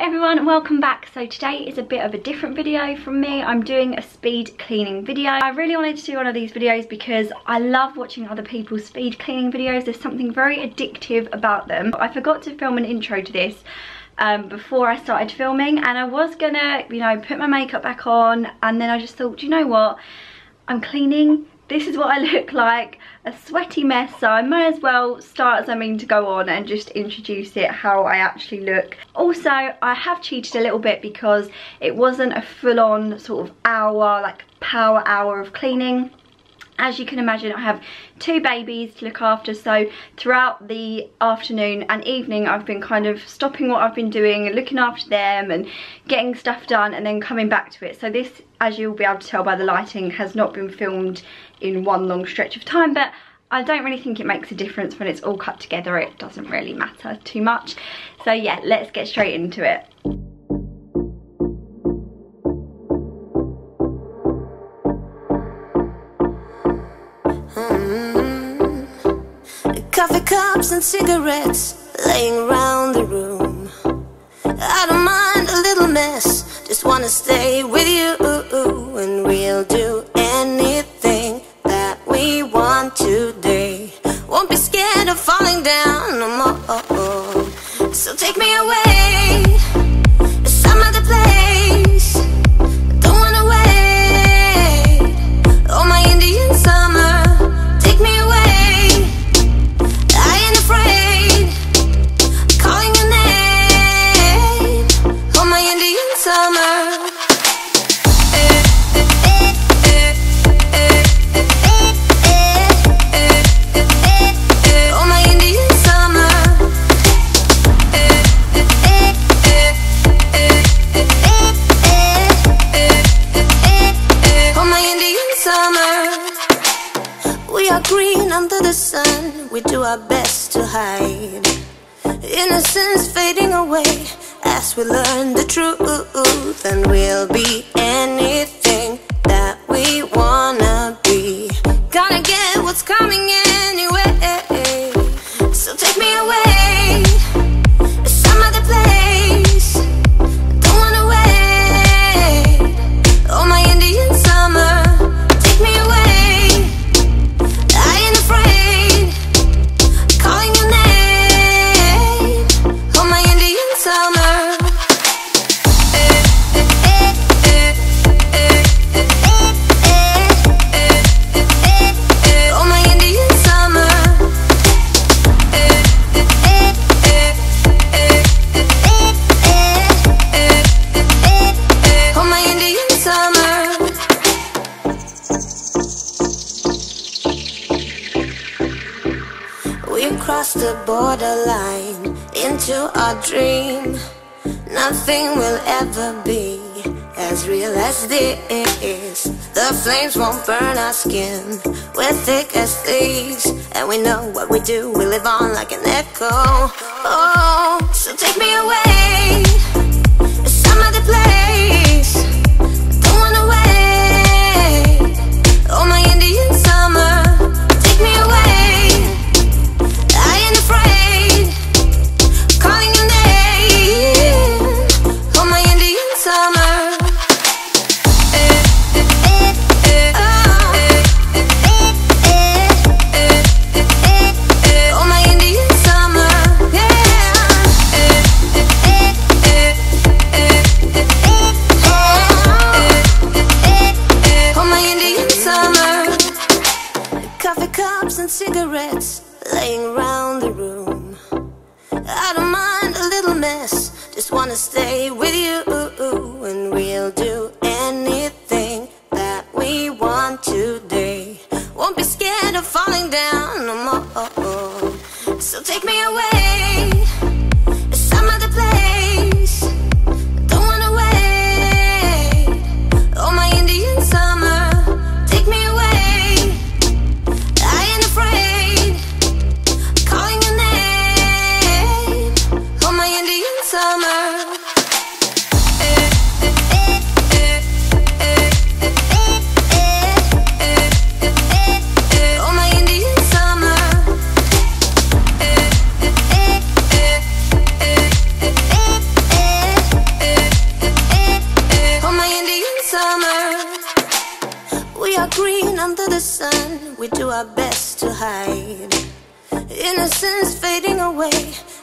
everyone, welcome back. So today is a bit of a different video from me. I'm doing a speed cleaning video. I really wanted to do one of these videos because I love watching other people's speed cleaning videos. There's something very addictive about them. I forgot to film an intro to this before I started filming, and I was gonna, you know, put my makeup back on, and then I just thought, you know what, I'm cleaning. This is what I look like, a sweaty mess, so I may as well start something to go on and just introduce it how I actually look. Also, I have cheated a little bit because it wasn't a full-on sort of hour, like power hour of cleaning. As you can imagine, I have two babies to look after, so throughout the afternoon and evening I've been kind of stopping what I've been doing and looking after them and getting stuff done and then coming back to it. So this, as you'll be able to tell by the lighting, has not been filmed in one long stretch of time, but I don't really think it makes a difference when it's all cut together. It doesn't really matter too much. So yeah, let's get straight into it. Coffee cups and cigarettes laying around the room. I don't mind a little mess, just wanna stay with you, and we'll do anything that we want today. Won't be scared of falling down no more. So take me away to some other place. Don't wanna wait. Oh, my Indian summer, take me away. Under the sun, we do our best to hide innocence fading away as we learn the truth, and we'll be anything that we wanna be. Gotta get what's coming anyway. So take me away to some other place. Don't wanna wait. Oh, my Indian summer. The borderline into our dream. Nothing will ever be as real as this. The flames won't burn our skin. We're thick as thieves, and we know what we do. We live on like an echo. Oh, so take me away to some other place. Don't wanna wait. Oh, my Indian summer. Take me away. Cigarettes laying around the room. I don't mind a little mess, just wanna stay with you, and we'll do anything that we want today. Won't be scared of falling down no more. So take me away to some other place. Don't wanna wait. Oh, my Indian summer. the sun, we do our best to hide. Innocence fading away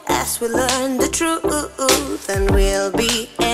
as we learn the truth, and we'll be